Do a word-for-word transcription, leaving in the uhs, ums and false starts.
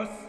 Us